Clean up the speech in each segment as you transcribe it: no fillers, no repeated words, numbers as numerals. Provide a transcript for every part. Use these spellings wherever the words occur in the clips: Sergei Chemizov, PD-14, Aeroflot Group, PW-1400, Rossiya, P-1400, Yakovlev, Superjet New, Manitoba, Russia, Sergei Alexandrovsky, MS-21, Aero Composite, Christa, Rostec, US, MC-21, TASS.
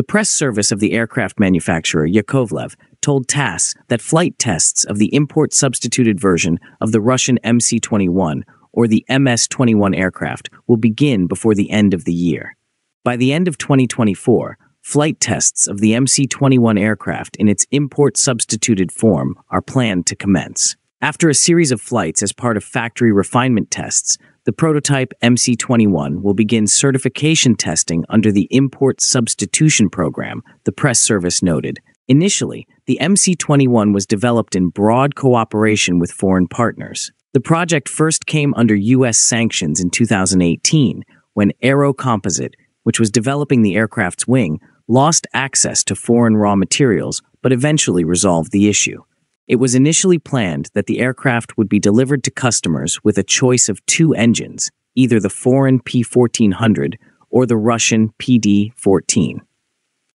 The press service of the aircraft manufacturer, Yakovlev, told TASS that flight tests of the import-substituted version of the Russian MC-21 or the MS-21 aircraft will begin before the end of the year. By the end of 2024, flight tests of the MC-21 aircraft in its import-substituted form are planned to commence. After a series of flights as part of factory refinement tests, the prototype MC-21 will begin certification testing under the Import Substitution Program, the press service noted. Initially, the MC-21 was developed in broad cooperation with foreign partners. The project first came under U.S. sanctions in 2018, when Aero Composite, which was developing the aircraft's wing, lost access to foreign raw materials but eventually resolved the issue. It was initially planned that the aircraft would be delivered to customers with a choice of two engines, either the foreign P-1400 or the Russian PD-14.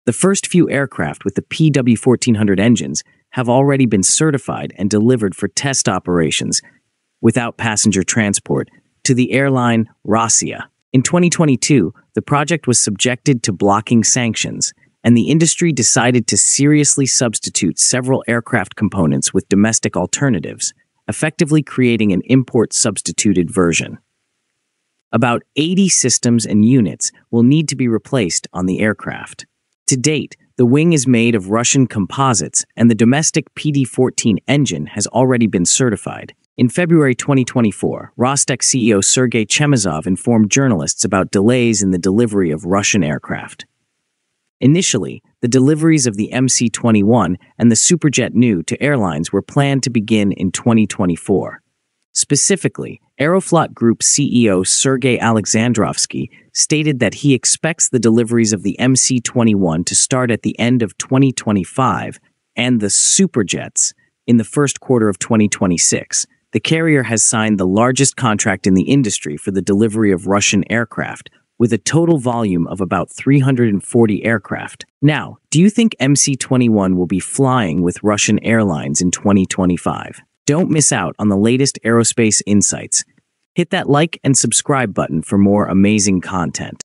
The first few aircraft with the PW-1400 engines have already been certified and delivered for test operations without passenger transport to the airline Rossiya. In 2022, the project was subjected to blocking sanctions, and the industry decided to seriously substitute several aircraft components with domestic alternatives, effectively creating an import-substituted version. About 80 systems and units will need to be replaced on the aircraft. To date, the wing is made of Russian composites, and the domestic PD-14 engine has already been certified. In February 2024, Rostec CEO Sergei Chemizov informed journalists about delays in the delivery of Russian aircraft. Initially, the deliveries of the MC-21 and the Superjet New to airlines were planned to begin in 2024. Specifically, Aeroflot Group CEO Sergei Alexandrovsky stated that he expects the deliveries of the MC-21 to start at the end of 2025 and the Superjets in the first quarter of 2026. The carrier has signed the largest contract in the industry for the delivery of Russian aircraft, with a total volume of about 340 aircraft. Now, do you think MC-21 will be flying with Russian airlines in 2025? Don't miss out on the latest aerospace insights. Hit that like and subscribe button for more amazing content.